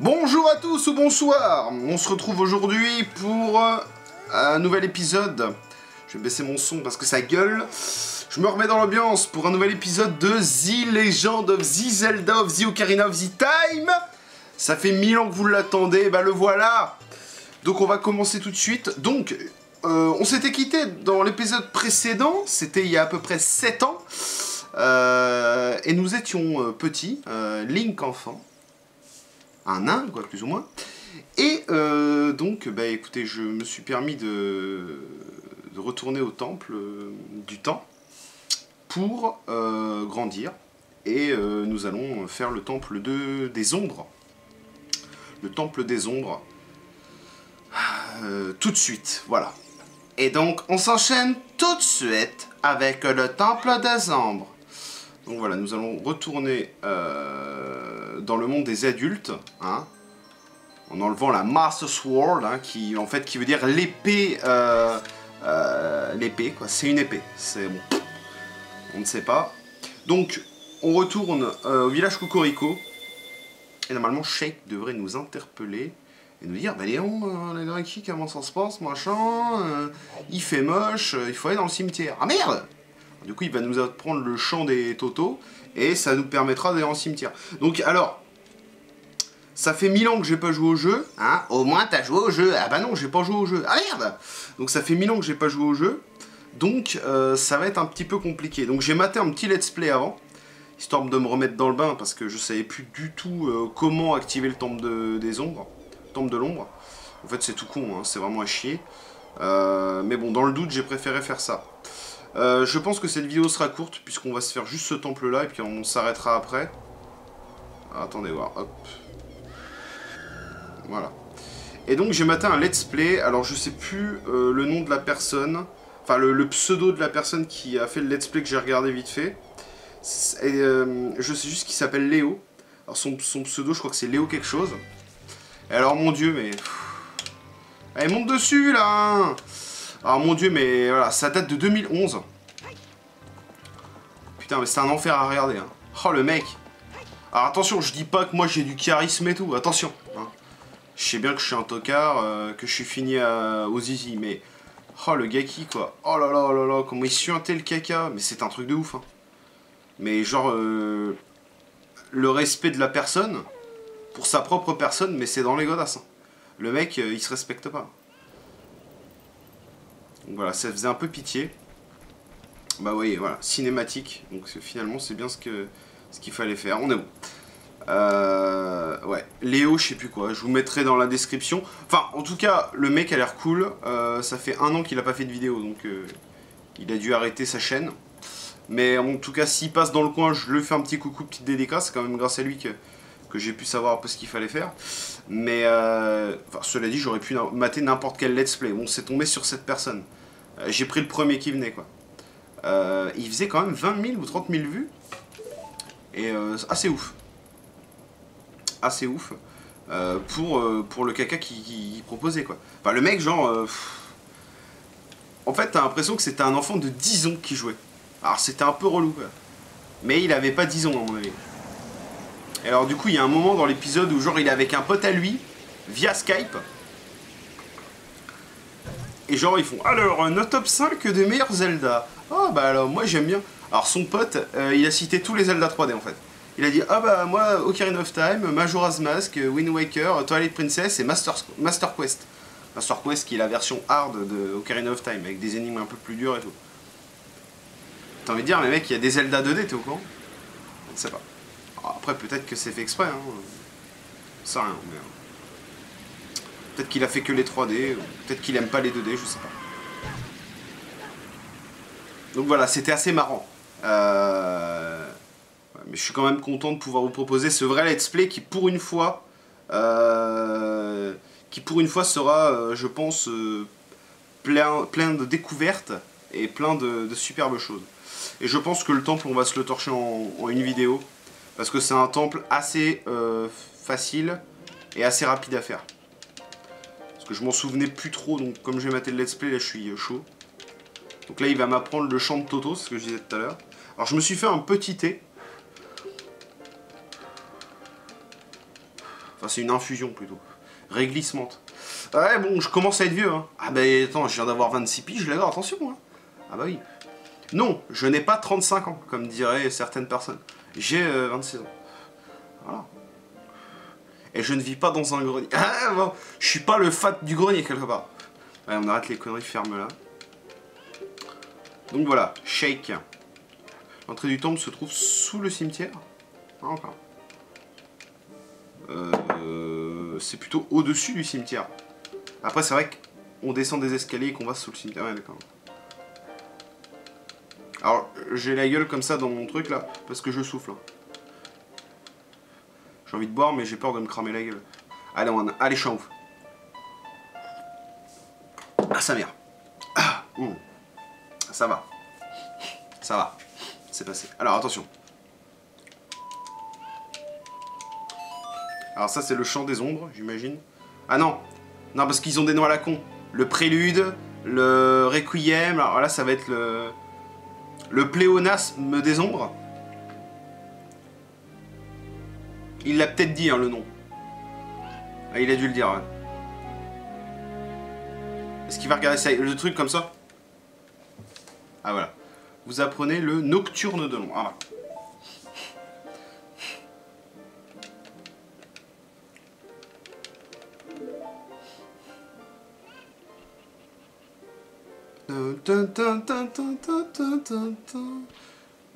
Bonjour à tous ou bonsoir. On se retrouve aujourd'hui pour un nouvel épisode. Je vais baisser mon son parce que ça gueule. Je me remets dans l'ambiance pour un nouvel épisode de The Legend of Zelda Ocarina of Time. Ça fait 1000 ans que vous l'attendez, bah le voilà. Donc on va commencer tout de suite. Donc on s'était quitté dans l'épisode précédent, c'était il y a à peu près 7 ans. Et nous étions petits, Link enfant. Un nain quoi, plus ou moins. Et donc bah écoutez, je me suis permis de retourner au temple du temps pour grandir. Et nous allons faire le temple des ombres. Le temple des ombres. Tout de suite, voilà. Et donc, on s'enchaîne tout de suite avec le temple des ombres. Donc voilà, nous allons retourner dans le monde des adultes, hein, en enlevant la Master Sword, hein, qui en fait qui veut dire l'épée, l'épée quoi. C'est une épée. C'est bon. On ne sait pas. Donc, on retourne au village Kokiriko. Et normalement, Sheik devrait nous interpeller et nous dire « Bah Léon, les Draki, comment ça se passe, machin il fait moche, il faut aller dans le cimetière. » Ah merde ! Du coup, il va nous apprendre le chant des totos et ça nous permettra d'aller en cimetière. Donc, alors, ça fait 1000 ans que j'ai pas joué au jeu. Hein, au moins, t'as joué au jeu. Ah bah non, j'ai pas joué au jeu. Ah merde ! Donc, ça fait 1000 ans que j'ai pas joué au jeu. Donc, ça va être un petit peu compliqué. Donc, j'ai maté un petit let's play avant, histoire de me remettre dans le bain, parce que je savais plus du tout comment activer le temple des ombres. Le temple de l'ombre. En fait, c'est tout con, hein, c'est vraiment à chier. Mais bon, dans le doute, j'ai préféré faire ça. Je pense que cette vidéo sera courte, puisqu'on va se faire juste ce temple-là, et puis on s'arrêtera après. Ah, attendez, voir, hop. Voilà. Et donc, j'ai maté un let's play. Alors, je sais plus le nom de la personne, enfin, le pseudo de la personne qui a fait le let's play que j'ai regardé vite fait. Et je sais juste qu'il s'appelle Léo. Alors son pseudo, je crois que c'est Léo quelque chose. Et alors mon dieu, mais... Allez, monte dessus, là. Alors mon dieu, mais voilà, ça date de 2011. Putain, mais c'est un enfer à regarder, hein. Oh, le mec. Alors attention, je dis pas que moi j'ai du charisme et tout, attention, hein. Je sais bien que je suis un tocard, que je suis fini aux zizi, mais... Oh, le gaki, quoi. Oh là là, comment il suintait le caca. Mais c'est un truc de ouf, hein. Mais genre, le respect de la personne, pour sa propre personne, mais c'est dans les godasses. Hein. Le mec, il se respecte pas. Donc voilà, ça faisait un peu pitié. Bah oui, voilà, cinématique. Donc finalement, c'est bien ce qu'il fallait faire. On est bon. Ouais, Léo, je sais plus quoi, je vous mettrai dans la description. Enfin, en tout cas, le mec a l'air cool. Ça fait 1 an qu'il a pas fait de vidéo, donc il a dû arrêter sa chaîne. Mais en tout cas, s'il passe dans le coin, je lui fais un petit coucou, petite dédicace. C'est quand même grâce à lui que j'ai pu savoir un peu ce qu'il fallait faire. Mais enfin, cela dit, j'aurais pu mater n'importe quel let's play. Bon, c'est tombé sur cette personne. J'ai pris le premier qui venait, quoi. Il faisait quand même 20 000 ou 30 000 vues. Et assez ouf. Assez ouf. Pour le caca qu'il proposait, quoi. Enfin, le mec, genre... En fait, t'as l'impression que c'était un enfant de 10 ans qui jouait. Alors c'était un peu relou, quoi. Mais il avait pas 10 ans à mon avis. Et alors du coup il y a un moment dans l'épisode où genre il est avec un pote à lui, via Skype. Et genre ils font alors notre top 5 des meilleurs Zelda. Ah bah alors moi j'aime bien. Alors son pote il a cité tous les Zelda 3D en fait. Il a dit ah bah moi Ocarina of Time, Majora's Mask, Wind Waker, Twilight Princess et Master Quest. Master Quest qui est la version hard de Ocarina of Time avec des énigmes un peu plus dures et tout. J'ai envie de dire, mais mec, il y a des Zelda 2D, t'es au courant? On ne sait pas. Alors après, peut-être que c'est fait exprès, hein. Ça rien, mais... Peut-être qu'il a fait que les 3D, peut-être qu'il aime pas les 2D, je sais pas. Donc voilà, c'était assez marrant. Mais je suis quand même content de pouvoir vous proposer ce vrai let's play qui, pour une fois... sera, je pense, plein de découvertes et plein de superbes choses. Et je pense que le temple, on va se le torcher en une vidéo. Parce que c'est un temple assez facile et assez rapide à faire. Parce que je m'en souvenais plus trop, donc comme j'ai maté le let's play, là je suis chaud. Donc là il va m'apprendre le chant de Toto, ce que je disais tout à l'heure. Alors je me suis fait un petit thé. Enfin c'est une infusion plutôt. Réglissement. Ouais bon, je commence à être vieux hein. Ah bah attends, je viens d'avoir 26 piges, je l'adore, attention hein. Ah bah oui. Non, je n'ai pas 35 ans, comme diraient certaines personnes. J'ai 26 ans. Voilà. Et je ne vis pas dans un grenier. Ah bon, je suis pas le fat du grenier quelque part. Allez, on arrête les conneries, ferme là. Donc voilà, Shake. L'entrée du temple se trouve sous le cimetière. Non, encore. C'est plutôt au-dessus du cimetière. Après, c'est vrai qu'on descend des escaliers et qu'on va sous le cimetière. Ouais, d'accord. Alors, j'ai la gueule comme ça dans mon truc là, parce que je souffle. J'ai envie de boire, mais j'ai peur de me cramer la gueule. Allez, on a... Allez, je suis en ouf. Ah, sa mère. Ah, ça va. Ça va. C'est passé. Alors, attention. Alors ça, c'est le chant des ombres, j'imagine. Ah non. Non, parce qu'ils ont des noms à la con. Le prélude, le requiem. Alors là, ça va être le... Le pléonasme des ombres. Il l'a peut-être dit, hein, le nom. Ah, il a dû le dire, ouais. Est-ce qu'il va regarder ça, le truc comme ça? Ah, voilà. Vous apprenez le nocturne de l'ombre. Ah, voilà.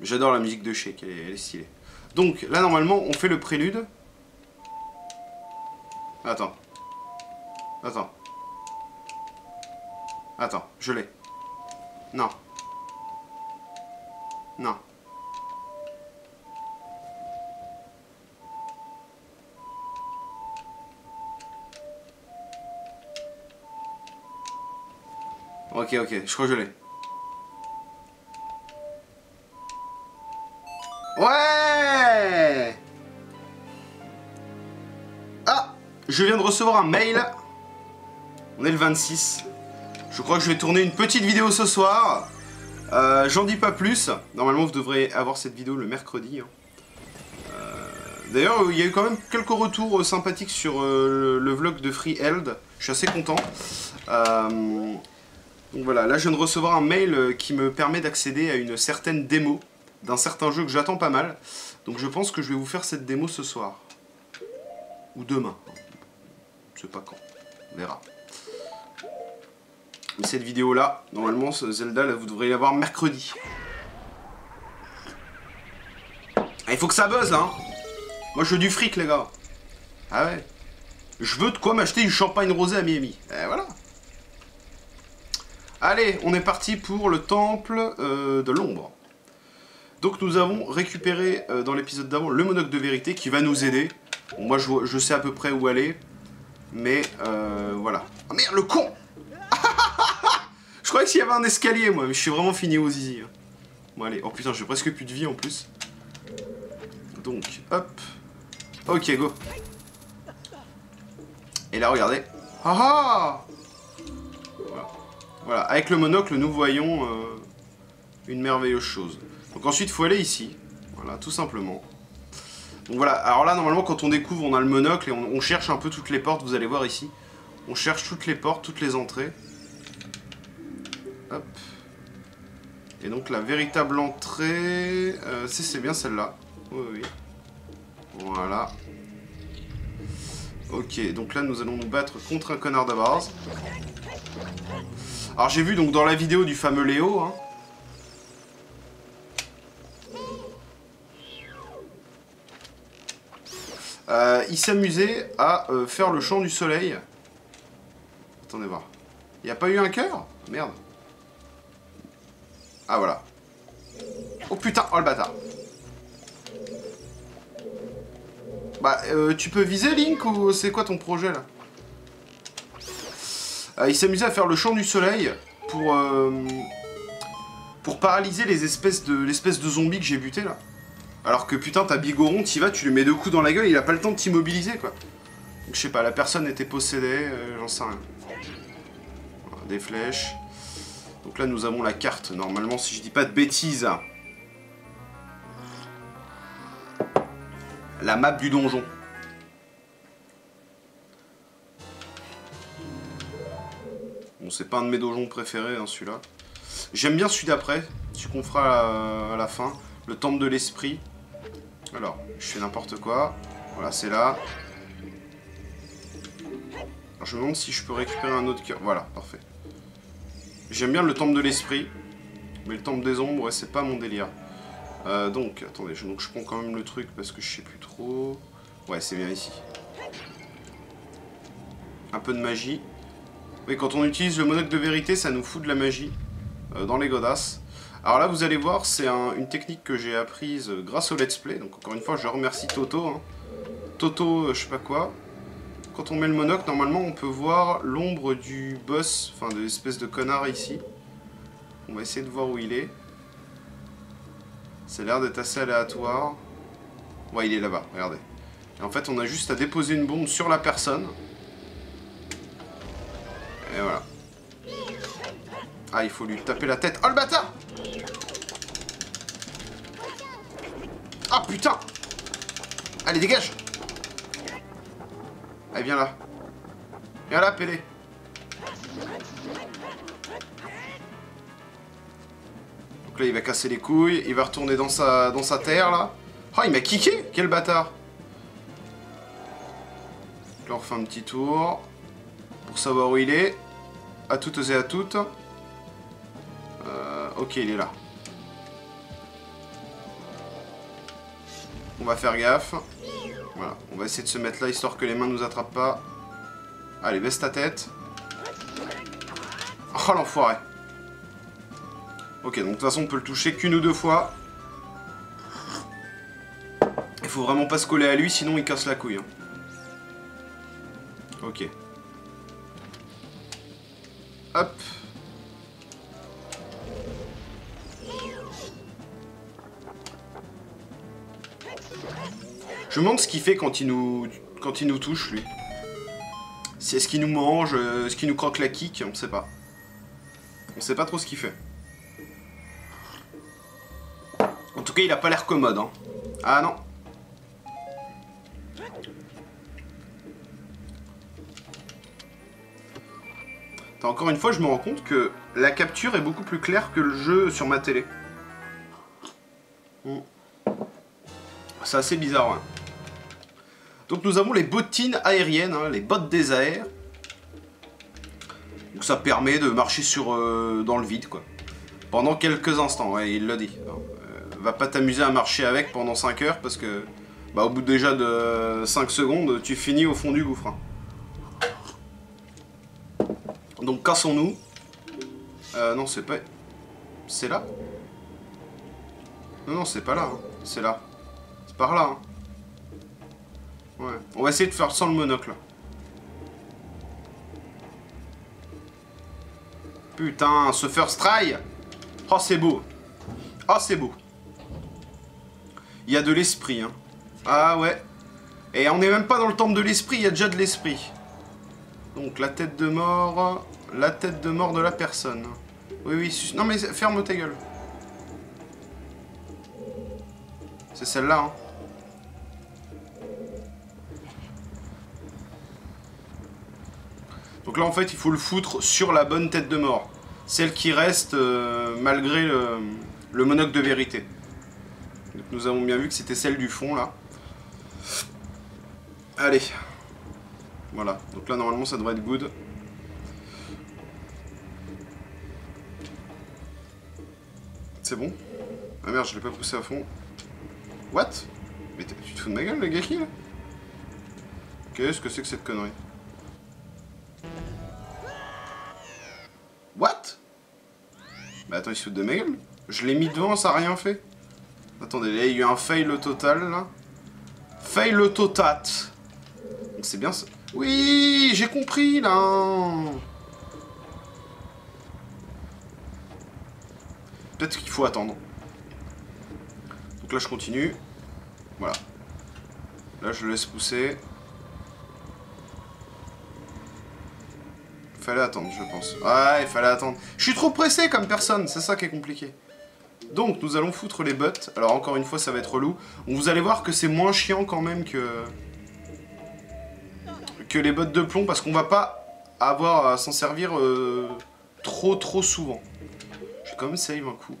J'adore la musique de Sheik, elle est stylée. Donc là normalement on fait le prélude. Attends. Attends. Attends, je l'ai. Non. Non. Ok, ok, je crois que je l'ai. Ouais! Ah! Je viens de recevoir un mail. On est le 26. Je crois que je vais tourner une petite vidéo ce soir. J'en dis pas plus. Normalement, vous devrez avoir cette vidéo le mercredi. Hein. D'ailleurs, il y a eu quand même quelques retours sympathiques sur le vlog de Freeheld. Je suis assez content. Donc voilà, là je viens de recevoir un mail qui me permet d'accéder à une certaine démo d'un certain jeu que j'attends pas mal. Donc je pense que je vais vous faire cette démo ce soir. Ou demain. Je sais pas quand. On verra. Mais cette vidéo là, normalement Zelda, là, vous devrez l'avoir mercredi. Ah, il faut que ça buzz là hein. Moi je veux du fric les gars. Ah ouais. Je veux de quoi m'acheter du champagne rosé à Miami. Et voilà. Allez, on est parti pour le temple de l'ombre. Donc nous avons récupéré dans l'épisode d'avant le monocle de vérité qui va nous aider. Bon, moi je sais à peu près où aller, mais voilà. Ah merde, le con. Je croyais qu'il y avait un escalier moi, mais je suis vraiment fini au zizi. Bon allez, oh putain j'ai presque plus de vie en plus. Donc hop, ok go. Et là regardez. Ah ah. Voilà, avec le monocle, nous voyons une merveilleuse chose. Donc ensuite, il faut aller ici. Voilà, tout simplement. Donc voilà, alors là, normalement, quand on découvre, on a le monocle et on cherche un peu toutes les portes. Vous allez voir ici. On cherche toutes les portes, toutes les entrées. Hop. Et donc, la véritable entrée... c'est bien celle-là. Oui, oui, oui. Voilà. Ok, donc là, nous allons nous battre contre un connard d'Abaraz. Alors j'ai vu donc dans la vidéo du fameux Léo hein. Il s'amusait à faire le chant du soleil. Attendez voir. Il n'y a pas eu un cœur? Merde. Ah voilà. Oh putain, oh le bâtard. Bah tu peux viser Link ou c'est quoi ton projet là? Il s'amusait à faire le chant du soleil pour paralyser l'espèce de zombie que j'ai buté là. Alors que putain, t'as Bigoron, t'y vas, tu lui mets deux coups dans la gueule, il a pas le temps de t'immobiliser quoi. Donc je sais pas, la personne était possédée, j'en sais rien. Voilà, des flèches. Donc là nous avons la carte, normalement si je dis pas de bêtises. La map du donjon. Bon, c'est pas un de mes donjons préférés, hein, celui-là. J'aime bien celui d'après, celui qu'on fera à la fin. Le temple de l'esprit. Alors, je fais n'importe quoi. Voilà, c'est là. Alors, je me demande si je peux récupérer un autre cœur. Voilà, parfait. J'aime bien le temple de l'esprit. Mais le temple des ombres, ouais, c'est pas mon délire. Donc, attendez, je prends quand même le truc parce que je sais plus trop. Ouais, c'est bien ici. Un peu de magie. Oui, quand on utilise le monocle de vérité, ça nous fout de la magie dans les godasses. Alors là, vous allez voir, c'est une technique que j'ai apprise grâce au let's play. Donc encore une fois, je remercie Toto. Hein. Toto, je sais pas quoi. Quand on met le monocle, normalement, on peut voir l'ombre du boss, enfin de l'espèce de connard ici. On va essayer de voir où il est. Ça a l'air d'être assez aléatoire. Ouais, il est là-bas, regardez. Et en fait, on a juste à déposer une bombe sur la personne. Et voilà. Ah, il faut lui taper la tête. Oh, le bâtard! Ah, putain! Allez, dégage! Allez, viens là. Viens là, Pélé. Donc là, il va casser les couilles. Il va retourner dans sa terre, là. Ah, il m'a kické! Quel bâtard! Donc là, on refait un petit tour. Pour savoir où il est. À toutes et à toutes. Ok, il est là. On va faire gaffe. Voilà, on va essayer de se mettre là, histoire que les mains ne nous attrapent pas. Allez, baisse ta tête. Oh, l'enfoiré. Ok, donc de toute façon, on peut le toucher qu'une ou deux fois. Il faut vraiment pas se coller à lui, sinon il casse la couille. Hein. Ok. Hop. Je me demande ce qu'il fait quand il nous touche, lui. Est-ce qu'il nous mange, est-ce qu'il nous croque la kick, on sait pas. On sait pas trop ce qu'il fait. En tout cas, il a pas l'air commode, hein. Ah non. Encore une fois, je me rends compte que la capture est beaucoup plus claire que le jeu sur ma télé. C'est assez bizarre. Hein. Donc nous avons les bottines aériennes, hein, les bottes des airs. Donc ça permet de marcher dans le vide, quoi. Pendant quelques instants, ouais, il l'a dit. Alors, va pas t'amuser à marcher avec pendant 5 heures parce que, bah, au bout déjà de 5 secondes, tu finis au fond du gouffre. Hein. Donc cassons-nous. Non, c'est pas... C'est là? Non, non, c'est pas là. Hein. C'est là. C'est par là. Hein. Ouais. On va essayer de faire sans le monocle. Putain, ce first try! Oh, c'est beau. Oh, c'est beau. Il y a de l'esprit. Hein. Ah ouais. Et on n'est même pas dans le temple de l'esprit, il y a déjà de l'esprit. Donc la tête de mort de la personne. Oui, oui, non mais ferme ta gueule. C'est celle-là, hein. Donc là, en fait, il faut le foutre sur la bonne tête de mort. Celle qui reste malgré le monocle de vérité. Donc nous avons bien vu que c'était celle du fond, là. Allez. Voilà, donc là normalement ça devrait être good. C'est bon? Ah merde, je l'ai pas poussé à fond. What? Mais tu te fous de ma gueule, le gaki là? Qu'est-ce que c'est que cette connerie? What? Bah attends, il se fout de ma gueule? Je l'ai mis devant, ça a rien fait. Attendez, là il y a eu un fail total là. Fail totat. C'est bien ça. Oui, j'ai compris là. Peut-être qu'il faut attendre. Donc là je continue. Voilà. Là je le laisse pousser. Fallait attendre, je pense. Ah, il fallait attendre. Je suis trop pressé comme personne, c'est ça qui est compliqué. Donc, nous allons foutre les bottes. Alors, encore une fois, ça va être relou. Vous allez voir que c'est moins chiant quand même que les bottes de plomb, parce qu'on va pas avoir à s'en servir trop souvent. Je vais quand même save un coup.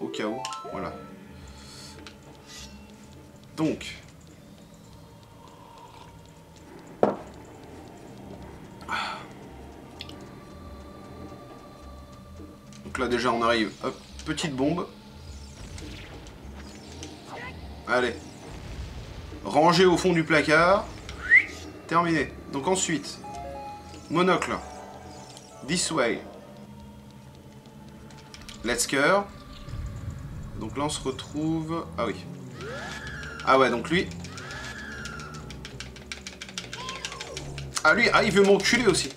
Au cas où, voilà. Donc... donc là, déjà, on arrive. Hop, petite bombe. Allez. Rangée au fond du placard. Terminé. Donc ensuite, monocle. This way. Let's go. Donc là, on se retrouve... ah oui. Ah ouais, donc lui... ah lui, ah il veut m'enculer aussi.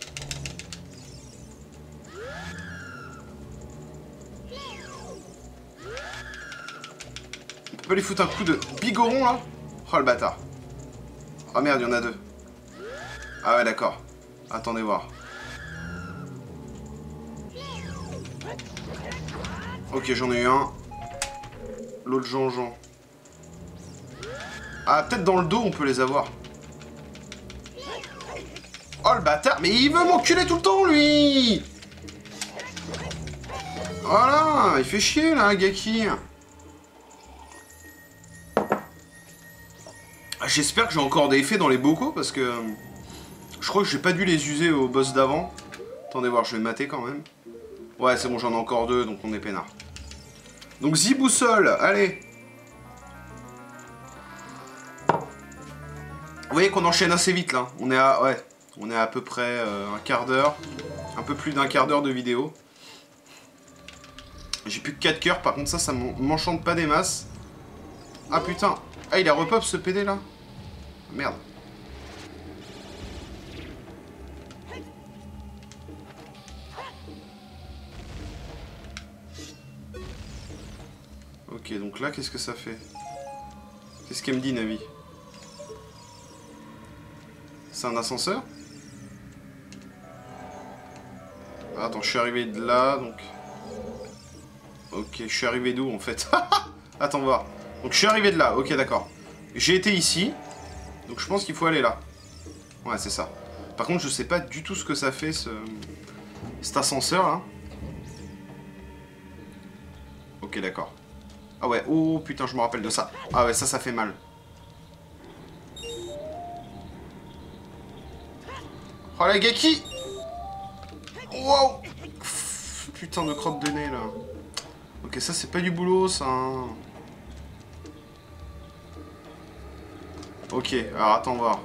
On peut pas lui foutre un coup de bigoron là? Oh le bâtard. Oh merde, il y en a deux. Ah ouais d'accord. Attendez voir. Ok, j'en ai eu un. L'autre Jean-Jean. Ah peut-être dans le dos on peut les avoir. Oh le bâtard, mais il veut m'enculer tout le temps lui. Voilà, il fait chier là Gaki. J'espère que j'ai encore des effets dans les bocaux parce que je crois que j'ai pas dû les user au boss d'avant. Attendez voir, je vais mater quand même. Ouais c'est bon, j'en ai encore deux donc on est peinard. Donc Ziboussole, allez. Vous voyez qu'on enchaîne assez vite là. On est à... ouais. On est à peu près un quart d'heure, un peu plus d'un quart d'heure de vidéo. J'ai plus que 4 cœurs, par contre ça, ça m'enchante pas des masses. Ah putain, ah il a repop ce PD là. Merde. Ok, donc là, qu'est-ce que ça fait? Qu'est-ce qu'elle me dit, Navi? C'est un ascenseur? Attends, je suis arrivé de là, donc... ok, je suis arrivé d'où, en fait? Attends, voir. Donc, je suis arrivé de là, ok, d'accord. J'ai été ici, donc je pense qu'il faut aller là. Ouais, c'est ça. Par contre, je sais pas du tout ce que ça fait, cet ascenseur, là. Ok, d'accord. Ah ouais, oh, putain, je me rappelle de ça. Ah ouais, ça, ça fait mal. Oh, la Gaki! Wow! Putain de crotte de nez là. Ok, ça c'est pas du boulot ça. Ok, alors attends voir.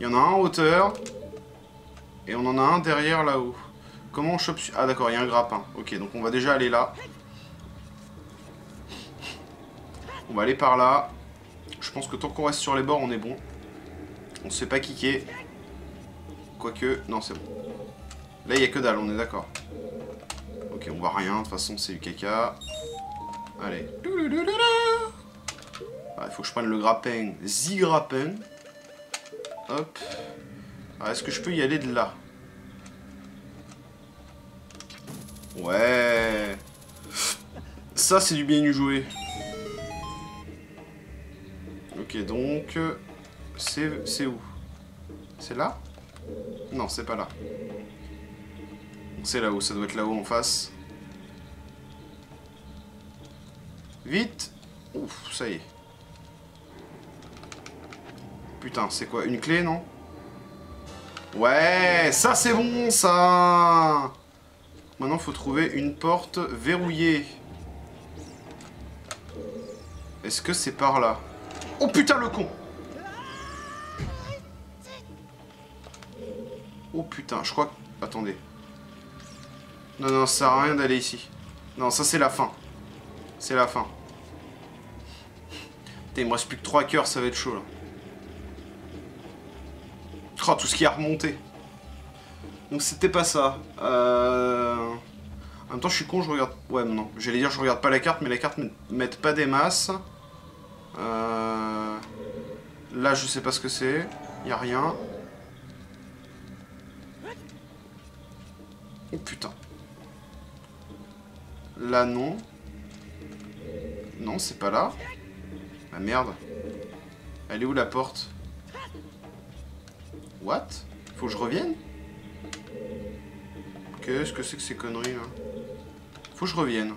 Il y en a un en hauteur. Et on en a un derrière là-haut. Comment on chope... ah d'accord, il y a un grappin. Ok, donc on va déjà aller là. On va aller par là. Je pense que tant qu'on reste sur les bords, on est bon. On se fait pas kicker. Quoique... non, c'est bon. Là, il n'y a que dalle, on est d'accord. Ok, on voit rien, de toute façon, c'est du caca. Allez. Ah, il faut que je prenne le grappin. Zigrappin. Hop. Ah, est-ce que je peux y aller de là? Ouais. Ça, c'est du bien du joué. Ok, donc... c'est où? C'est là? Non, c'est pas là. C'est là-haut, ça doit être là-haut en face. Vite. Ouf, ça y est. Putain, c'est quoi? Une clé, non? Ouais, ça c'est bon, ça. Maintenant, faut trouver une porte verrouillée. Est-ce que c'est par là? Oh putain, le con! Oh putain, je crois que... attendez. Non, non, ça sert à rien d'aller ici. Non, ça c'est la fin. C'est la fin. Putain, il me reste plus que 3 cœurs, ça va être chaud là. Oh, tout ce qui a remonté. Donc c'était pas ça. En même temps, je suis con, je regarde... ouais, non. J'allais dire, je regarde pas la carte, mais la carte m'aide pas des masses. Là, je sais pas ce que c'est. Y'a rien. Oh putain. Là non. Non, c'est pas là. Ah merde. Elle est où la porte? What? Faut que je revienne? Qu'est-ce que c'est que ces conneries là? Faut que je revienne.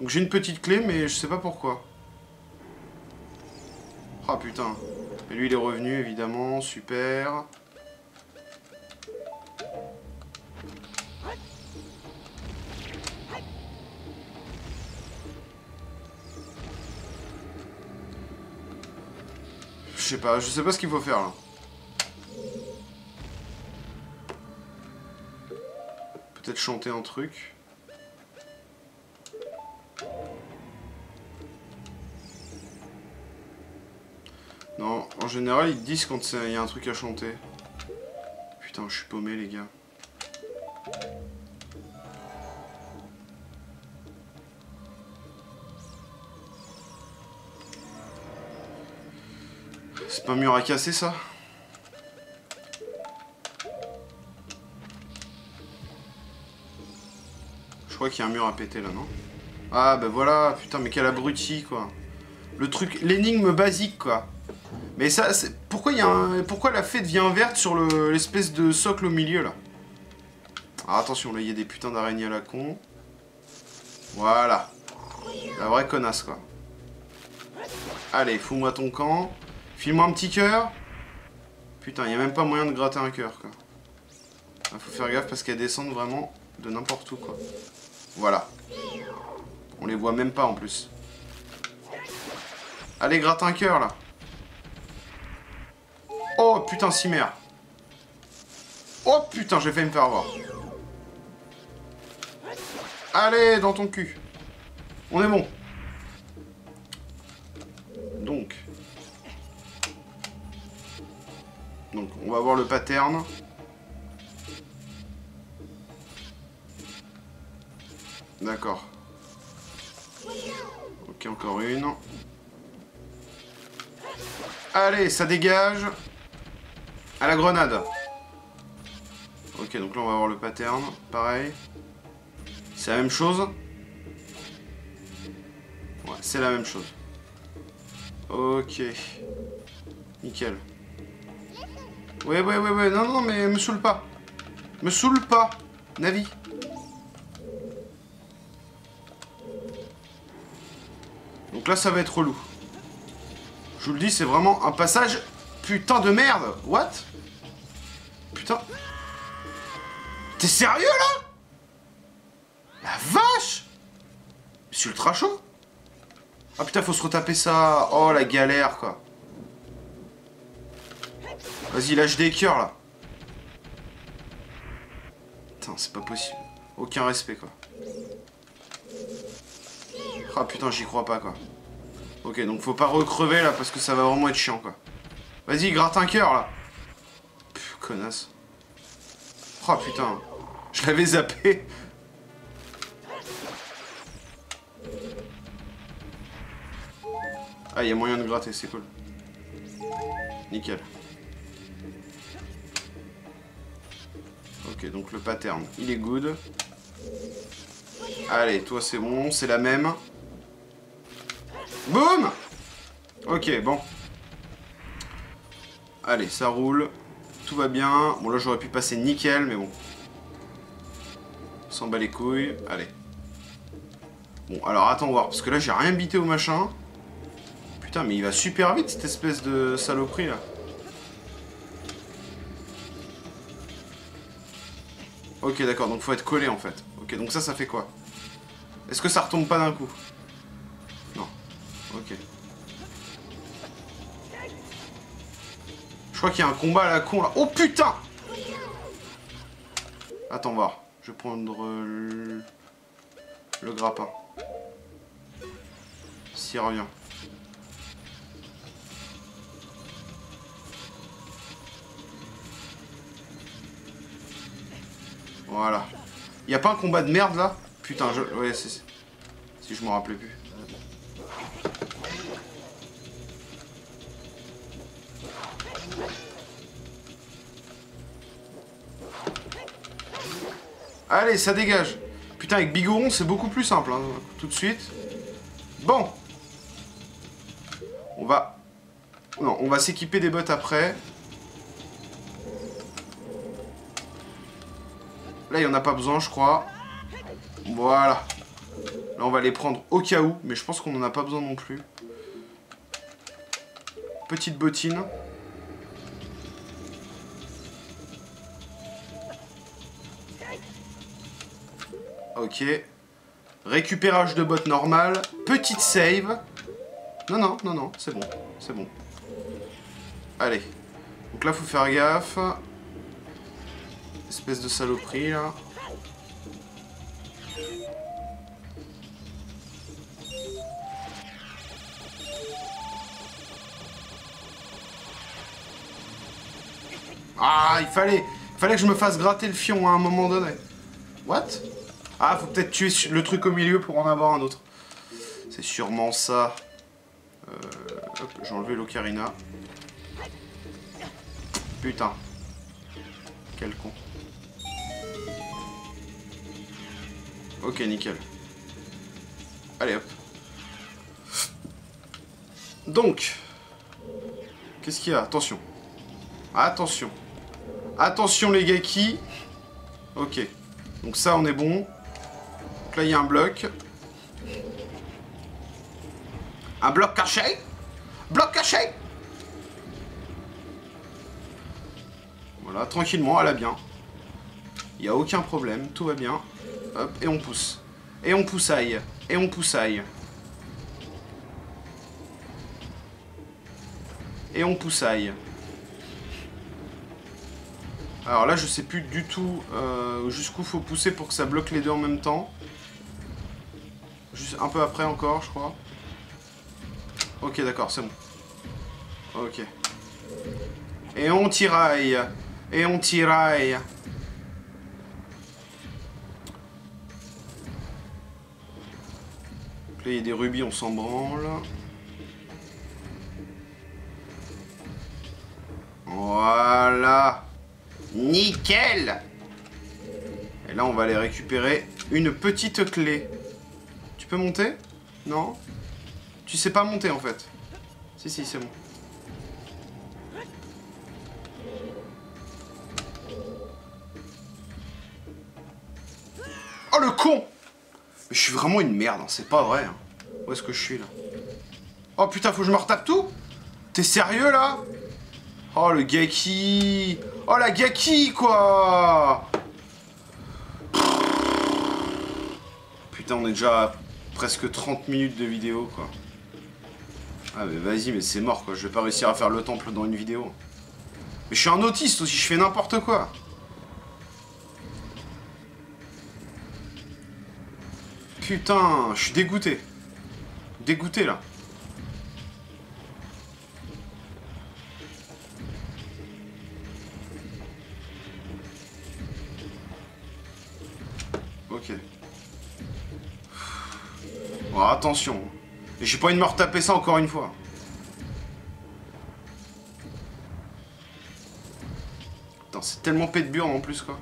Donc j'ai une petite clé mais je sais pas pourquoi. Ah putain. Et lui il est revenu évidemment, super. Je sais pas ce qu'il faut faire là. Peut-être chanter un truc. Non, en général ils disent quand il y a un truc à chanter. Putain, je suis paumé les gars. C'est pas un mur à casser ça? Je crois qu'il y a un mur à péter là, non? Ah bah voilà, putain mais quel abruti quoi. Le truc, l'énigme basique quoi. Mais ça, c'est... Pourquoi la fée devient verte sur l'espèce de socle au milieu là? Ah attention, là il y a des putains d'araignées à la con. Voilà. La vraie connasse quoi. Allez, fous-moi ton camp. File-moi un petit cœur. Putain, il n'y a même pas moyen de gratter un cœur, quoi. Ah, faut faire gaffe parce qu'elles descendent vraiment de n'importe où, quoi. Voilà. On les voit même pas, en plus. Allez, gratte un cœur, là. Oh, putain, cimère. Oh, putain, j'ai failli me faire avoir. Allez, dans ton cul. On est bon. Donc... on va voir le pattern. D'accord. Ok, encore une. Allez, ça dégage. À la grenade. Ok, donc là, on va voir le pattern. Pareil. C'est la même chose. Ouais, c'est la même chose. Ok. Nickel. Ouais, non, non, mais me saoule pas. Me saoule pas, Navi. Donc là, ça va être relou. Je vous le dis, c'est vraiment un passage putain de merde. What? Putain. T'es sérieux, là? La vache! C'est ultra chaud. Ah putain, faut se retaper ça. Oh, la galère, quoi. Vas-y, lâche des cœurs, là. Putain, c'est pas possible. Aucun respect, quoi. Ah, putain, j'y crois pas, quoi. Ok, donc faut pas recrever, là, parce que ça va vraiment être chiant, quoi. Vas-y, gratte un cœur, là. Pff, connasse. Ah, putain. Je l'avais zappé. Ah, il y a moyen de gratter, c'est cool. Nickel. Ok, donc le pattern, il est good. Allez, toi c'est bon, c'est la même. Boum! Ok, bon. Allez, ça roule. Tout va bien. Bon, là j'aurais pu passer nickel, mais bon. On s'en bat les couilles. Allez. Bon, alors attends, voir, parce que là j'ai rien bité au machin. Putain, mais il va super vite cette espèce de saloperie là. Ok, d'accord, donc faut être collé en fait. Ok, donc ça, ça fait quoi? Est-ce que ça retombe pas d'un coup? Non. Ok. Je crois qu'il y a un combat à la con là. Oh putain! Attends, voir. Je vais prendre le grappin. S'il revient. Voilà. Y'a pas un combat de merde là? Putain, je... Ouais, c'est... Si je m'en rappelais plus. Allez, ça dégage. Putain, avec Bigoron, c'est beaucoup plus simple, hein, tout de suite. Bon. On va... Non, on va s'équiper des bottes après. Là, il n'y en a pas besoin, je crois. Voilà. Là, on va les prendre au cas où, mais je pense qu'on n'en a pas besoin non plus. Petite bottine. Ok. Récupérage de bottes normale. Petite save. Non, non, non, non, c'est bon. C'est bon. Allez. Donc là, faut faire gaffe. Espèce de saloperie, là. Ah, il fallait que je me fasse gratter le fion à un moment donné. What? Ah, faut peut-être tuer le truc au milieu pour en avoir un autre. C'est sûrement ça. Hop, j'ai enlevé l'ocarina. Putain. Quel con. Ok, nickel. Allez, hop. Donc. Qu'est-ce qu'il y a? Attention. Attention. Attention, les gaki. Ok. Donc ça, on est bon. Donc là, il y a un bloc. Un bloc caché. Bloc caché. Voilà, tranquillement, à la bien. Il n'y a aucun problème, tout va bien. Hop, et on pousse. Et on poussaille. Et on poussaille. Et on poussaille. Alors là, je sais plus du tout jusqu'où faut pousser pour que ça bloque les deux en même temps. Juste un peu après encore, je crois. Ok, d'accord, c'est bon. Ok. Et on tiraille. Et on tiraille. Donc là, il y a des rubis, on s'en branle. Voilà. Nickel! Et là, on va aller récupérer une petite clé. Tu peux monter? Non? Tu sais pas monter, en fait. Si, si, c'est bon. Oh, le con! Mais je suis vraiment une merde, hein. C'est pas vrai. Hein. Où est-ce que je suis, là? Oh, putain, faut que je me retape tout? T'es sérieux, là? Oh, le gaki! Oh, la gaki, quoi! Putain, on est déjà à presque 30 minutes de vidéo, quoi. Ah, mais vas-y, mais c'est mort, quoi. Je vais pas réussir à faire le temple dans une vidéo. Mais je suis un autiste aussi, je fais n'importe quoi. Putain, je suis dégoûté. Dégoûté, là. Ok. Oh, attention. Et j'ai pas envie de me retaper ça encore une fois. Putain, c'est tellement pète burne en plus, quoi.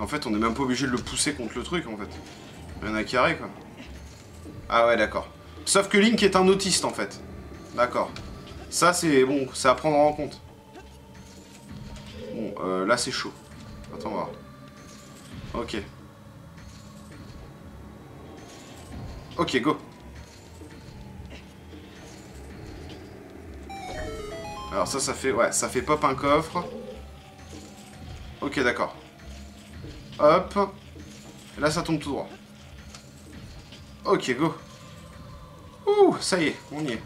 En fait, on est même pas obligé de le pousser contre le truc, en fait. Rien à carrer, quoi. Ah ouais, d'accord. Sauf que Link est un autiste, en fait. D'accord. Ça, c'est bon, c'est à prendre en compte. Bon, là, c'est chaud. Attends, on va voir. Ok. Ok, go. Alors ça, ça fait... Ouais, ça fait pop un coffre. Ok, d'accord. Hop. Et là, ça tombe tout droit. Ok, go. Ouh, ça y est, on y est.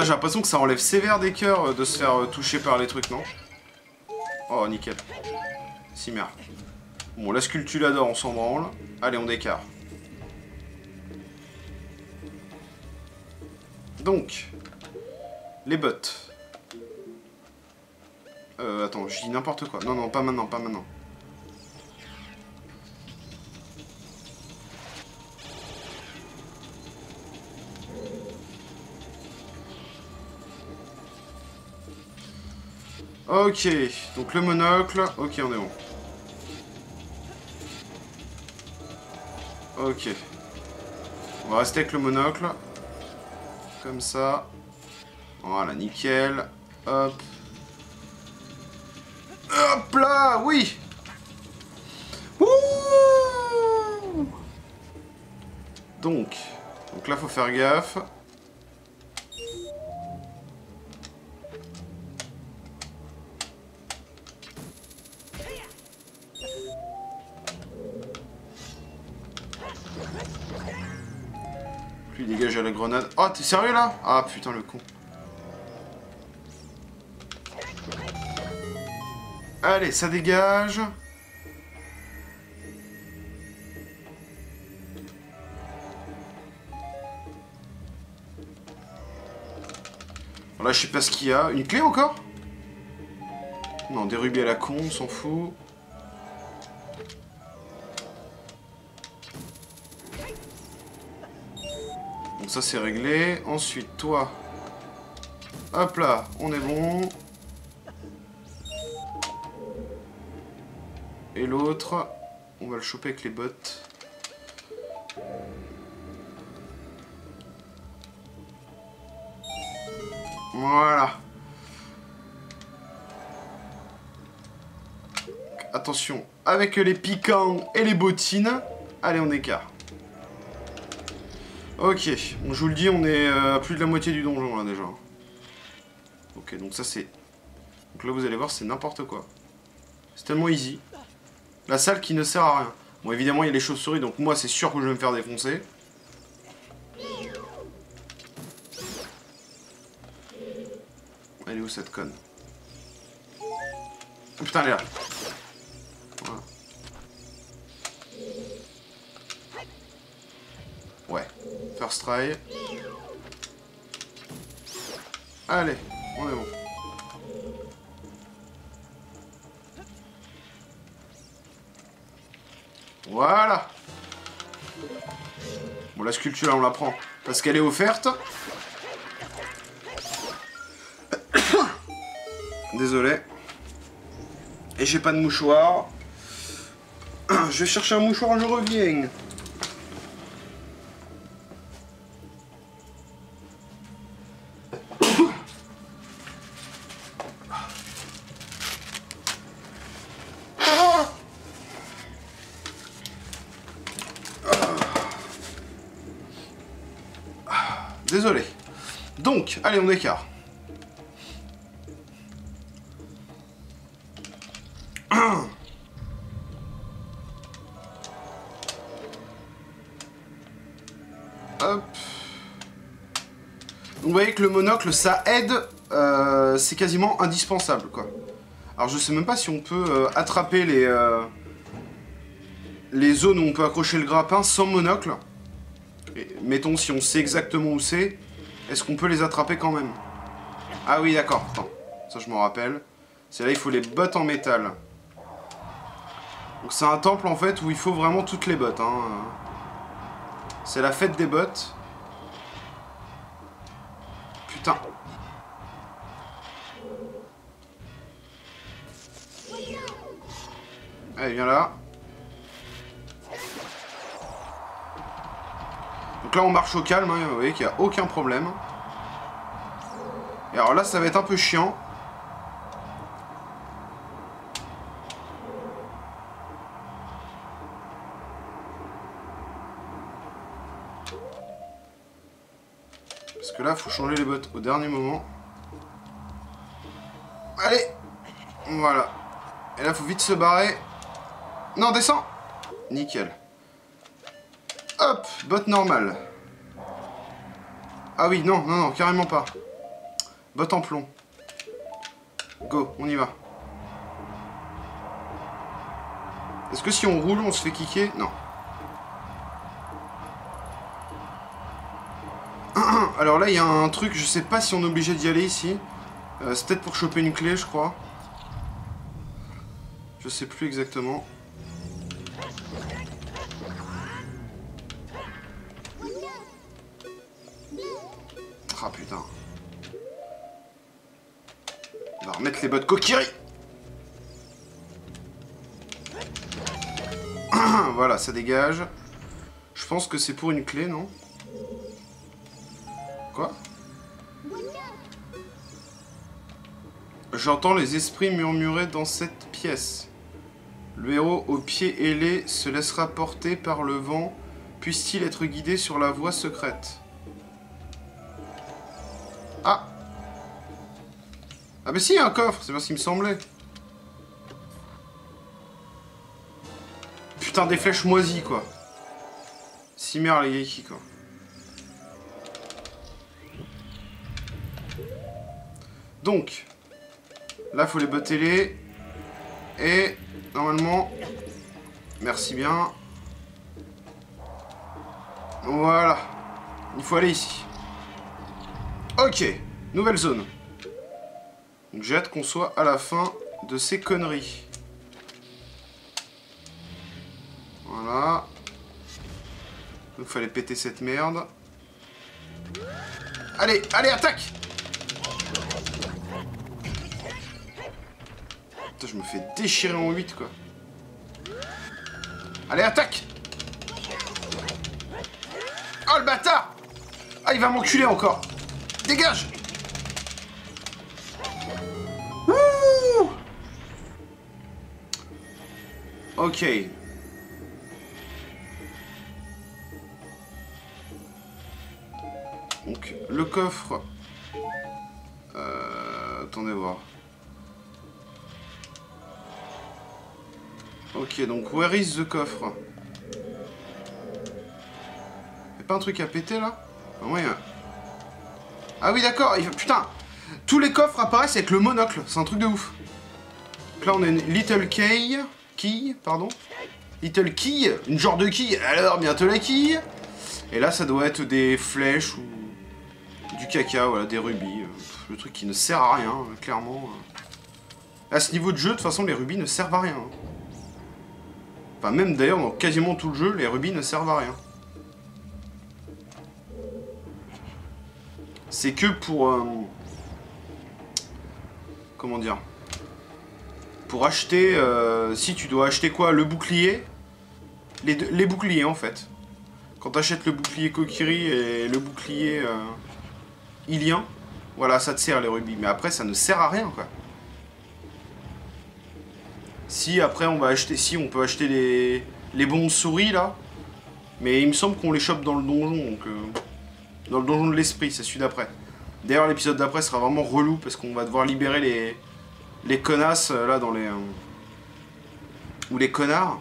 J'ai l'impression que ça enlève sévère des cœurs de se faire toucher par les trucs, non? Oh, nickel. Si, merde. Bon, la sculptulador, on s'en branle. Allez, on décarre. Donc, les bottes. Attends, je dis n'importe quoi. Non, non, pas maintenant, pas maintenant. Ok, donc le monocle. Ok, on est bon. Ok. On va rester avec le monocle. Comme ça. Voilà, nickel. Hop. Hop là, oui. Ouh. Donc là, faut faire gaffe. Lui dégage à la grenade. Oh, t'es sérieux là? Ah putain, le con. Allez, ça dégage. Bon, là, je sais pas ce qu'il y a. Une clé encore? Non, des rubis à la con, on s'en fout. Donc ça, c'est réglé. Ensuite, toi. Hop là, on est bon. Et l'autre, on va le choper avec les bottes. Voilà. Attention, avec les piquants et les bottines. Allez, on écarte. Ok, bon, je vous le dis, on est à plus de la moitié du donjon là déjà. Ok, donc ça c'est... Donc là vous allez voir, c'est n'importe quoi. C'est tellement easy. La salle qui ne sert à rien. Bon, évidemment, il y a les chauves-souris, donc moi, c'est sûr que je vais me faire défoncer. Elle est où, cette conne? Oh, putain, elle est là. Voilà. Ouais. First try. Allez, on est bon. Voilà. Bon, la sculpture, on la prend parce qu'elle est offerte. Désolé. Et j'ai pas de mouchoir. Je vais chercher un mouchoir, je reviens. Désolé. Donc, allez, on écarte. Hop. Vous voyez que le monocle, ça aide. C'est quasiment indispensable, quoi. Alors, je sais même pas si on peut attraper les zones où on peut accrocher le grappin sans monocle. Mettons, si on sait exactement où c'est, est-ce qu'on peut les attraper quand même? Ah oui, d'accord, attends, ça je m'en rappelle. C'est là, il faut les bottes en métal. Donc c'est un temple, en fait, où il faut vraiment toutes les bottes. Hein. C'est la fête des bottes. Putain. Allez, viens là. Donc là on marche au calme, hein, vous voyez qu'il n'y a aucun problème. Et alors là ça va être un peu chiant. Parce que là il faut changer les bottes au dernier moment. Allez! Voilà. Et là il faut vite se barrer. Non, descends! Nickel. Hop, botte normale. Ah oui, non, non, non, carrément pas. Botte en plomb. Go, on y va. Est-ce que si on roule, on se fait kicker? Non. Alors là, il y a un truc, je sais pas si on est obligé d'y aller ici. C'est peut-être pour choper une clé, je crois. Je sais plus exactement. va remettre les bottes Kokiri. Voilà, ça dégage. Je pense que c'est pour une clé, non? Quoi? J'entends les esprits murmurer dans cette pièce. Le héros aux pieds ailés se laissera porter par le vent. Puisse-t-il être guidé sur la voie secrète? Ah! Ah mais si, il y a un coffre, c'est pas ce qu'il me semblait. Putain, des flèches moisies, quoi. Cimère les Geiki, quoi. Donc, là, faut les botter les. Et, normalement... Merci bien. Voilà. Il faut aller ici. Ok. Nouvelle zone. Donc j'ai hâte qu'on soit à la fin de ces conneries. Voilà. Donc fallait péter cette merde. Allez, allez, attaque! Putain, je me fais déchirer en 8, quoi. Allez, attaque! Oh, le bâtard! Ah, il va m'enculer encore! Dégage! Wouh! Ok. Donc, le coffre... attendez voir. Ok, donc, where is the coffre? Y'a pas un truc à péter, là? Ouais. Ah oui, d'accord, putain! Tous les coffres apparaissent avec le monocle, c'est un truc de ouf. Donc là, on a une little key... Little key, une genre de quille. Alors, bientôt la quille. Et là, ça doit être des flèches ou... du caca, voilà, des rubis. Le truc qui ne sert à rien, clairement. À ce niveau de jeu, de toute façon, les rubis ne servent à rien. Enfin, même d'ailleurs, dans quasiment tout le jeu, les rubis ne servent à rien. C'est que pour... comment dire? Pour acheter... si tu dois acheter quoi? Le bouclier. Les boucliers, en fait. Quand t'achètes le bouclier Kokiri et le bouclier... Ilien, voilà, ça te sert les rubis. Mais après, ça ne sert à rien, quoi. Si, après, on va acheter... Si, on peut acheter les bons de souris, là. Mais il me semble qu'on les chope dans le donjon, donc... dans le donjon de l'esprit, c'est celui d'après. D'ailleurs, l'épisode d'après sera vraiment relou, parce qu'on va devoir libérer les connasses, là, dans les... ou les connards.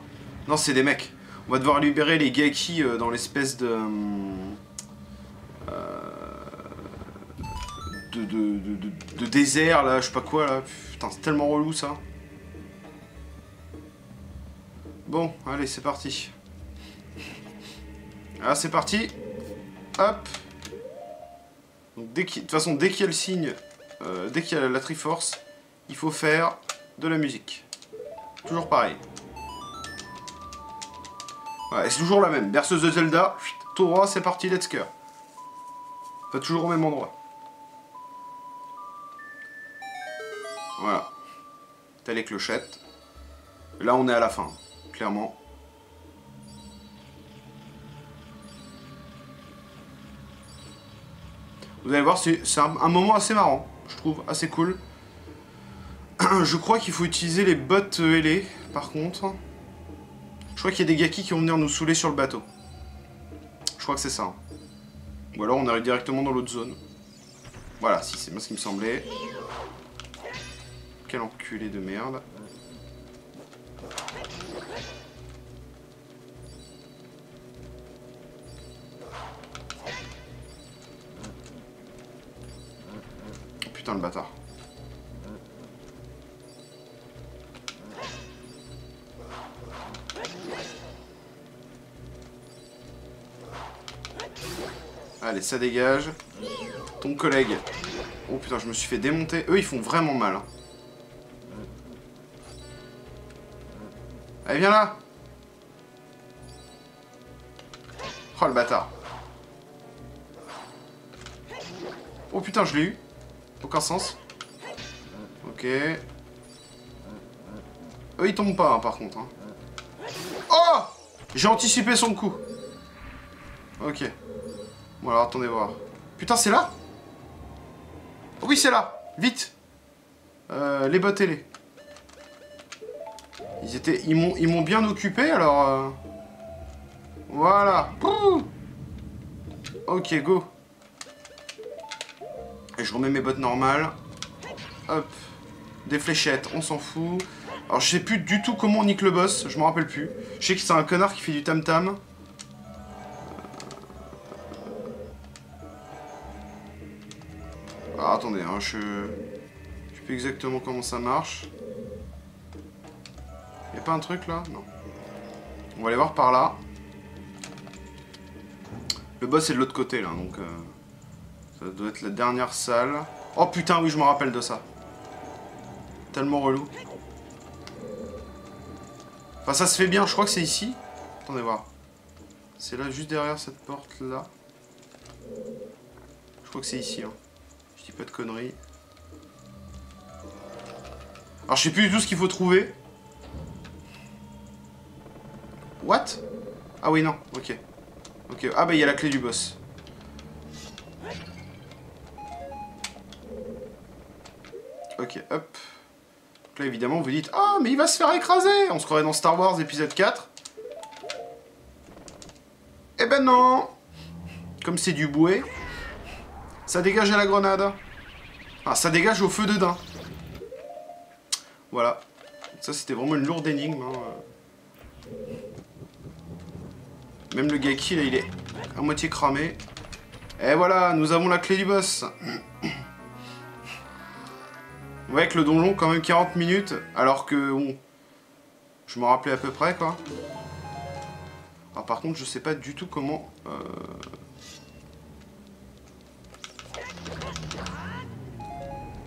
Non, c'est des mecs. On va devoir libérer les Geeki dans l'espèce de... de désert là, je sais pas quoi là. Putain, c'est tellement relou ça. Bon, allez, c'est parti. Ah, c'est parti. Hop. Donc de toute façon, dès qu'il y a le signe, dès qu'il y a la Triforce, il faut faire de la musique. Toujours pareil. Ouais, c'est toujours la même. Berceuse de Zelda, tout droit, c'est parti, let's go. Enfin, toujours au même endroit. Voilà. T'as les clochettes. Là, on est à la fin, clairement. Vous allez voir, c'est un moment assez marrant, je trouve, assez cool. Je crois qu'il faut utiliser les bottes ailées, par contre. Je crois qu'il y a des Geeki qui vont venir nous saouler sur le bateau. Je crois que c'est ça. Hein. Ou alors on arrive directement dans l'autre zone. Voilà, si, c'est bien ce qui me semblait. Quel enculé de merde. Putain, le bâtard. Allez, ça dégage. Ton collègue. Oh putain, je me suis fait démonter. Eux, ils font vraiment mal. Hein. Allez, viens là! Oh, le bâtard! Oh putain, je l'ai eu! Aucun sens. Ok. Eux ils tombent pas hein, par contre. Hein. Oh! J'ai anticipé son coup. Ok. Bon alors attendez voir. Putain c'est là? Oh, oui c'est là. Vite. Les battez-les. Ils m'ont bien occupé alors. Voilà. Pouh. Ok go. Et je remets mes bottes normales. Hop. Des fléchettes, on s'en fout. Alors je sais plus du tout comment on nique le boss, je m'en rappelle plus. Je sais que c'est un connard qui fait du tam tam. Ah, attendez, hein, je sais plus exactement comment ça marche. Y'a pas un truc là? Non. On va aller voir par là. Le boss est de l'autre côté là, donc ça doit être la dernière salle. Oh putain oui je me rappelle de ça. Tellement relou. Enfin ça se fait bien, je crois que c'est ici. Attendez voir. C'est là juste derrière cette porte là. Je crois que c'est ici hein. Je dis pas de conneries. Alors je sais plus du tout ce qu'il faut trouver. What? Ah oui non, ok. Ok, ah bah il y a la clé du boss. Ok, hop. Donc là, évidemment, vous dites... Ah, mais il va se faire écraser! On se croirait dans Star Wars épisode 4. Eh ben non! Comme c'est du bouet, ça dégage à la grenade. Ah, ça dégage au feu de daim. Voilà. Ça, c'était vraiment une lourde énigme. Hein. Même le Gaki, là, il est à moitié cramé. Et voilà, nous avons la clé du boss. Vous voyez que le donjon, quand même 40 minutes, alors que, bon, je m'en rappelais à peu près, quoi. Alors, par contre, je sais pas du tout comment...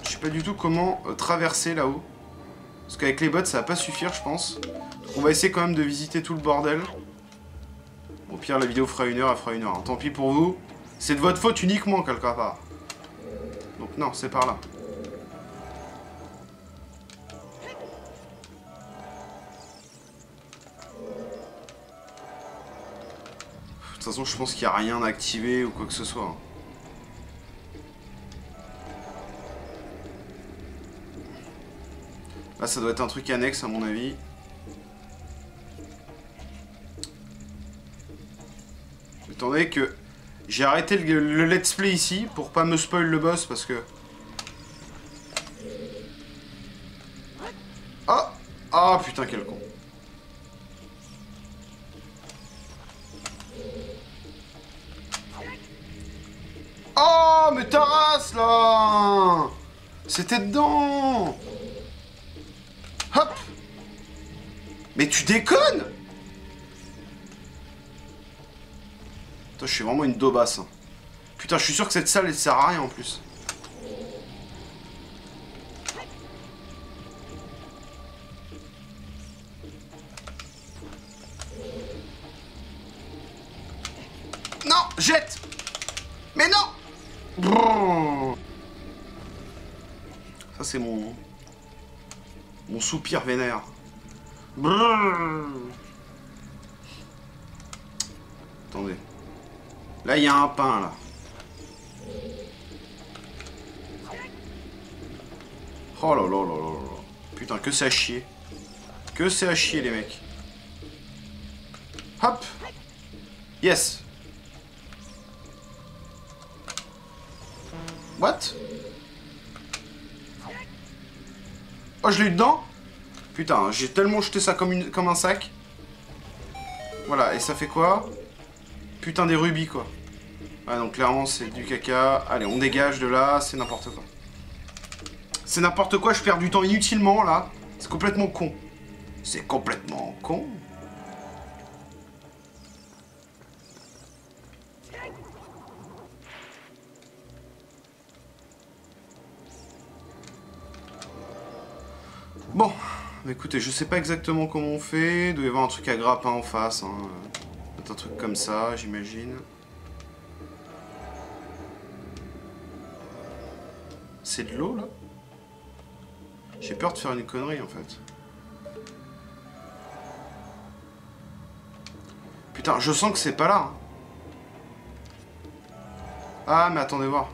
Je sais pas du tout comment traverser là-haut. Parce qu'avec les bottes, ça va pas suffire, je pense. Donc, on va essayer quand même de visiter tout le bordel. Au pire, la vidéo fera une heure, elle fera une heure. Tant pis pour vous. C'est de votre faute uniquement, quelque part. Donc, non, c'est par là. De toute façon, je pense qu'il n'y a rien à activer ou quoi que ce soit. Là, ça doit être un truc annexe, à mon avis. Étant donné que j'ai arrêté le let's play ici pour pas me spoil le boss parce que... Ah! Ah putain, quel con! Oh, mais ta race, là! C'était dedans! Hop! Mais tu déconnes! Putain, je suis vraiment une daubasse. Hein. Putain, je suis sûr que cette salle, elle sert à rien, en plus. Non! Jette! Mais non! Ça c'est mon soupir vénère. Attendez. Là il y a un pain là. Oh là là là là là. Putain que c'est à chier. Que c'est à chier les mecs. Hop. Yes. What? Oh, je l'ai eu dedans? Putain, j'ai tellement jeté ça comme un sac. Voilà, et ça fait quoi? Putain, des rubis, quoi. Ah, donc clairement, c'est du caca. Allez, on dégage de là, c'est n'importe quoi. C'est n'importe quoi, je perds du temps inutilement, là. C'est complètement con. C'est complètement con. Bon, écoutez, je sais pas exactement comment on fait. Il doit y avoir un truc à grappin en face. Hein. Un truc comme ça, j'imagine. C'est de l'eau, là? J'ai peur de faire une connerie en fait. Putain, je sens que c'est pas là. Hein. Ah, mais attendez voir.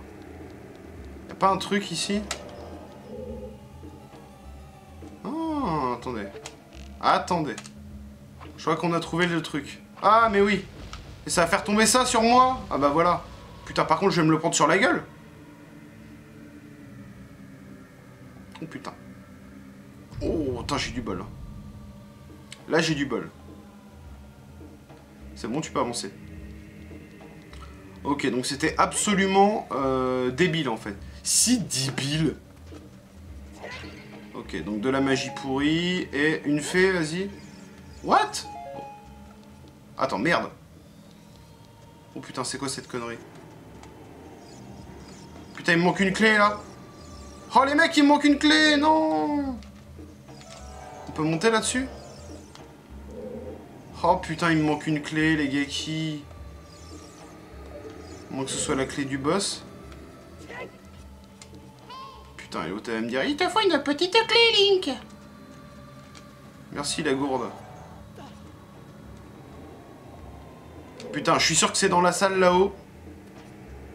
Y'a pas un truc ici? Oh, attendez. Attendez. Je crois qu'on a trouvé le truc. Ah, mais oui. Et ça va faire tomber ça sur moi? Ah bah voilà. Putain, par contre, je vais me le prendre sur la gueule. Oh putain. Oh, putain, j'ai du bol. Là, j'ai du bol. C'est bon, tu peux avancer. Ok, donc c'était absolument débile, en fait. Si débile. Ok, donc de la magie pourrie et une fée, vas-y. What? Attends, merde. Oh putain, c'est quoi cette connerie? Putain, il me manque une clé, là. Oh, les mecs, il me manque une clé. Non. On peut monter là-dessus? Oh putain, il me manque une clé, les geckis. À moins que ce soit la clé du boss. Putain, et l'autre, elle va me dire, il te faut une petite clé, Link. Merci, la gourde. Putain, je suis sûr que c'est dans la salle, là-haut.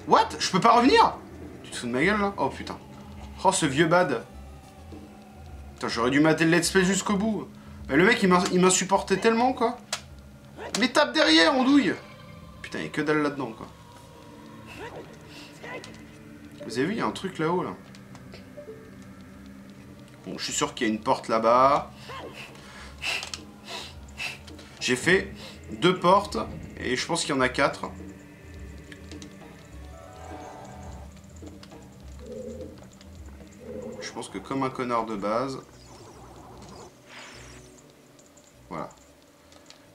What? Je peux pas revenir? Tu te fous de ma gueule, là? Oh putain. Oh, ce vieux bad. Putain, j'aurais dû mater le let's play jusqu'au bout. Mais le mec, il m'insupportait tellement, quoi. Mais tape derrière, on douille. Putain, il y a que dalle là-dedans, quoi. Vous avez vu, il y a un truc là-haut, là. Bon, je suis sûr qu'il y a une porte là-bas. J'ai fait 2 portes, et je pense qu'il y en a 4. Je pense que comme un connard de base... Voilà.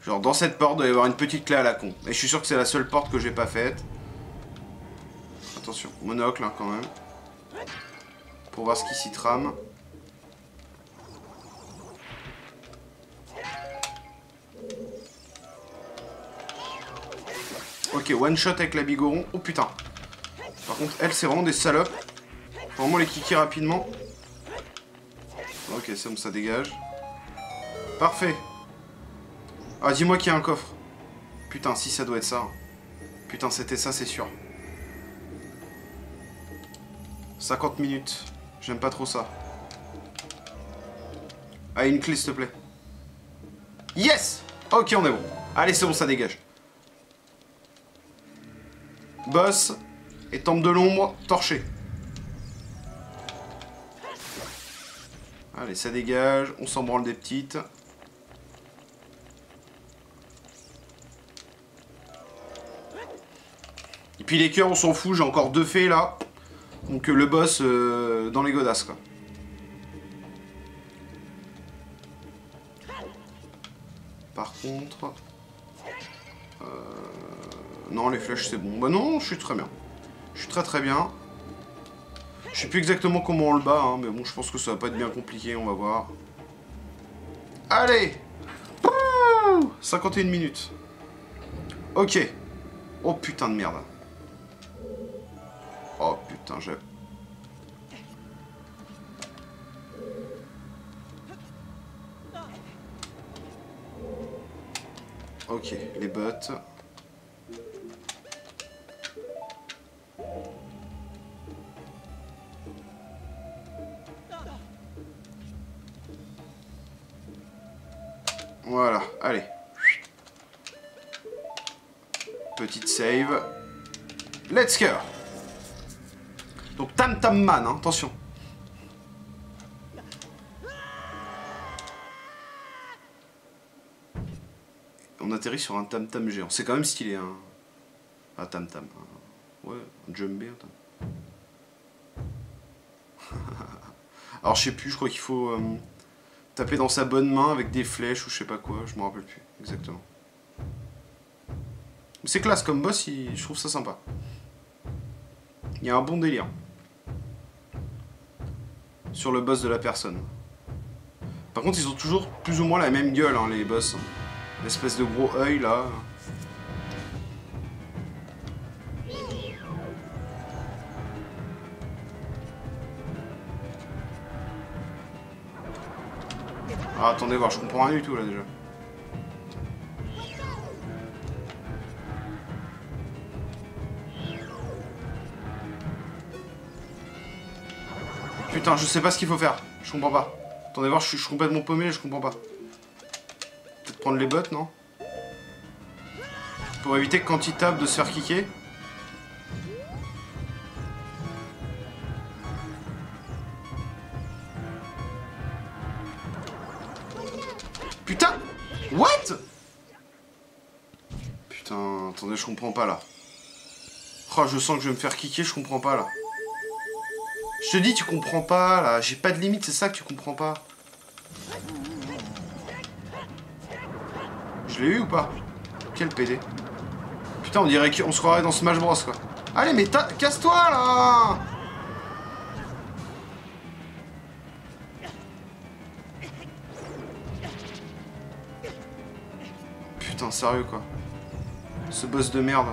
Genre dans cette porte, il doit y avoir une petite clé à la con. Et je suis sûr que c'est la seule porte que j'ai pas faite. Attention, monocle hein, quand même. Pour voir ce qui s'y trame. Ok, one shot avec la Bigoron. Oh putain. Par contre, elle, c'est vraiment des salopes. Faut vraiment les kicker rapidement. Ok, c'est bon, ça dégage. Parfait. Ah, dis-moi qu'il y a un coffre. Putain, si ça doit être ça. Putain, c'était ça, c'est sûr. 50 minutes. J'aime pas trop ça. Ah, une clé, s'il te plaît. Yes! Ok, on est bon. Allez, c'est bon, ça dégage. Boss et temple de l'ombre torché. Allez, ça dégage. On s'en branle des petites. Et puis les cœurs, on s'en fout, j'ai encore 2 fées là. Donc le boss dans les godasses quoi. Par contre... Non, les flèches c'est bon. Bah non, je suis très bien. Je suis très très bien. Je sais plus exactement comment on le bat, hein, mais bon, je pense que ça va pas être bien compliqué, on va voir. Allez! 51 minutes. Ok. Oh putain de merde. Oh putain, j'ai... Ok, les bottes. Voilà, allez. Petite save. Let's go. Donc Tam Tam Man, hein, attention. On atterrit sur un Tam Tam géant. C'est quand même stylé, hein. Un Tam Tam. Ouais, un Jumbé. Alors je sais plus, je crois qu'il faut taper dans sa bonne main avec des flèches ou je sais pas quoi. Je m'en rappelle plus exactement. C'est classe comme boss, je trouve ça sympa. Il y a un bon délire. Sur le boss de la personne. Par contre, ils ont toujours plus ou moins la même gueule, hein, les boss. L'espèce de gros œil, là. Ah, attendez voir, je comprends rien du tout là déjà. Putain, je sais pas ce qu'il faut faire, je comprends pas. Attendez voir, je suis complètement paumé, je comprends pas. Peut-être prendre les bottes, non? Pour éviter que quand il tape de se faire kicker. Putain! What? Putain, attendez, je comprends pas là. Oh, je sens que je vais me faire kicker, je comprends pas là. Je te dis, tu comprends pas, là. J'ai pas de limite, c'est ça que tu comprends pas. Je l'ai eu ou pas? Quel PD. Putain, on dirait qu'on se croirait dans Smash Bros, quoi. Allez, mais casse-toi, là! Putain, sérieux, quoi. Ce boss de merde.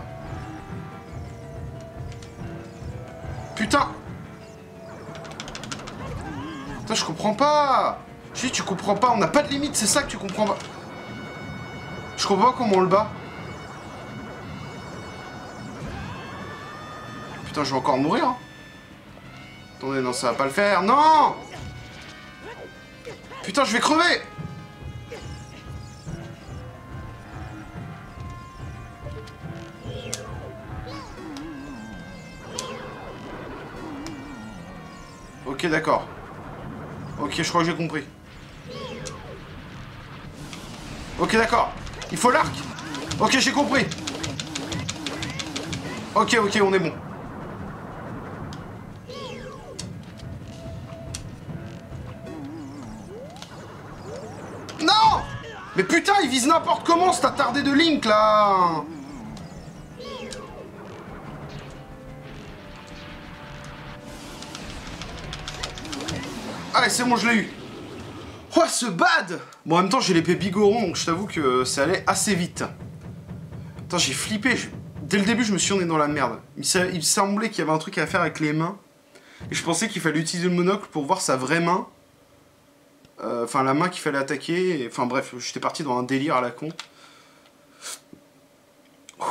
Putain! Putain, je comprends pas. Je dis, tu comprends pas, on n'a pas de limite, c'est ça que tu comprends pas. Je comprends pas comment on le bat. Putain, je vais encore mourir. Hein. Attendez, non, ça va pas le faire. Non! Putain, je vais crever. Ok, d'accord. Ok, je crois que j'ai compris. Ok, d'accord. Il faut l'arc. Ok, j'ai compris. Ok, ok, on est bon. Non! Mais putain, il vise n'importe comment, cet attardé de Link, là! Ah, c'est bon, je l'ai eu. Oh, ce bad. Bon, en même temps, j'ai l'épée Bigoron, donc je t'avoue que ça allait assez vite. Putain, j'ai flippé. Dès le début, je me suis dit, on est dans la merde. Il semblait qu'il y avait un truc à faire avec les mains. Et je pensais qu'il fallait utiliser le monocle pour voir sa vraie main. Enfin, la main qu'il fallait attaquer. Enfin, bref, j'étais parti dans un délire à la con. Ouh.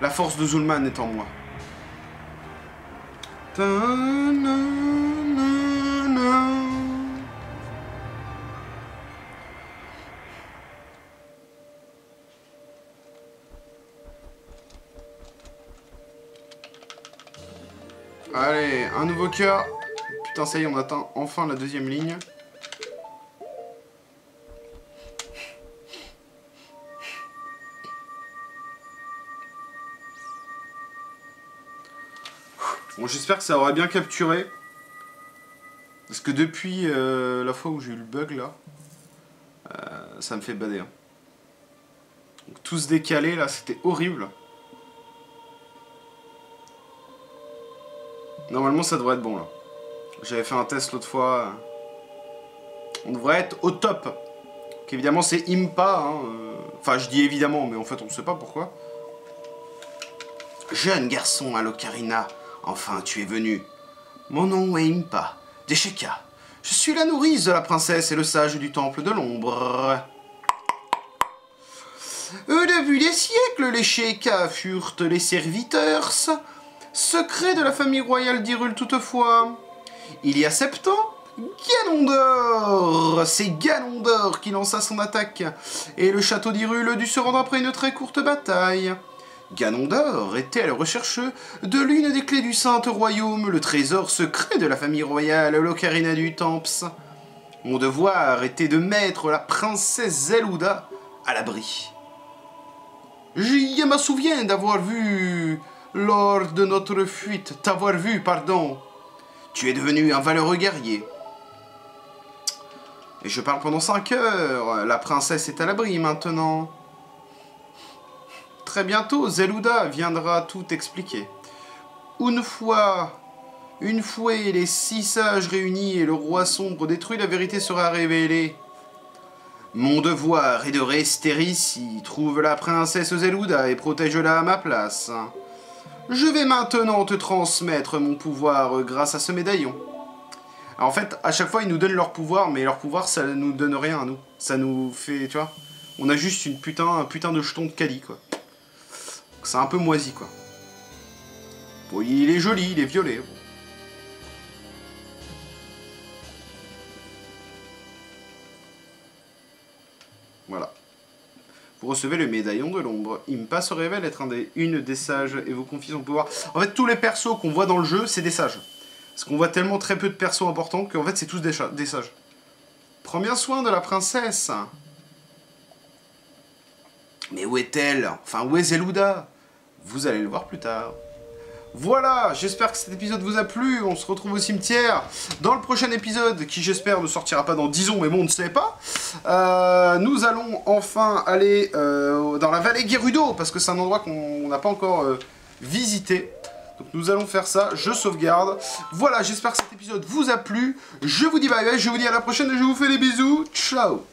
La force de Zulman est en moi. Ta na na na. Allez, un nouveau cœur. Putain, ça y est, on atteint enfin la deuxième ligne. Bon, j'espère que ça aura bien capturé. Parce que depuis la fois où j'ai eu le bug là, ça me fait bader. Hein. Donc, tout se décaler là, c'était horrible. Normalement, ça devrait être bon là. J'avais fait un test l'autre fois. On devrait être au top. Donc, évidemment, c'est Impa. Hein, enfin, je dis évidemment, mais en fait, on ne sait pas pourquoi. Jeune garçon à l'ocarina. Enfin, tu es venu. Mon nom est Impa, des Sheikas. Je suis la nourrice de la princesse et le sage du temple de l'ombre. Depuis des siècles, les Sheikas furent les serviteurs secrets de la famille royale d'Hyrule toutefois. Il y a 7 ans, Ganondorf, c'est Ganondorf qui lança son attaque, et le château d'Hyrule dut se rendre après une très courte bataille. Ganondorf était à la recherche de l'une des clés du Saint-Royaume, le trésor secret de la famille royale, l'Ocarina du Temps. Mon devoir était de mettre la princesse Zeluda à l'abri. Je me souviens d'avoir vu, lors de notre fuite, t'avoir vu, pardon. Tu es devenu un valeureux guerrier. Et je parle pendant 5 heures, la princesse est à l'abri maintenant. Très bientôt, Zeluda viendra tout expliquer. Une fois les 6 sages réunis et le roi sombre détruit, la vérité sera révélée. Mon devoir est de rester ici. Trouve la princesse Zeluda et protège-la à ma place. Je vais maintenant te transmettre mon pouvoir grâce à ce médaillon. En fait, à chaque fois, ils nous donnent leur pouvoir, mais leur pouvoir, ça nous donne rien à nous. Ça nous fait, tu vois, on a juste une un putain de jeton de Kali, quoi. C'est un peu moisi, quoi. Bon, il est joli, il est violet. Bon. Voilà. Vous recevez le médaillon de l'ombre. Impa se révèle être une des sages et vous confie son pouvoir. En fait, tous les persos qu'on voit dans le jeu, c'est des sages. Parce qu'on voit tellement très peu de persos importants qu'en fait, c'est tous des sages. Prends bien soin de la princesse. Mais où est-elle? Enfin, où est Zeluda? Vous allez le voir plus tard. Voilà, j'espère que cet épisode vous a plu. On se retrouve au cimetière dans le prochain épisode, qui j'espère ne sortira pas dans 10 ans, mais bon, on ne sait pas. Nous allons enfin aller dans la vallée Guérudo, parce que c'est un endroit qu'on n'a pas encore visité. Donc nous allons faire ça, je sauvegarde. Voilà, j'espère que cet épisode vous a plu. Je vous dis bye bye, je vous dis à la prochaine et je vous fais des bisous. Ciao.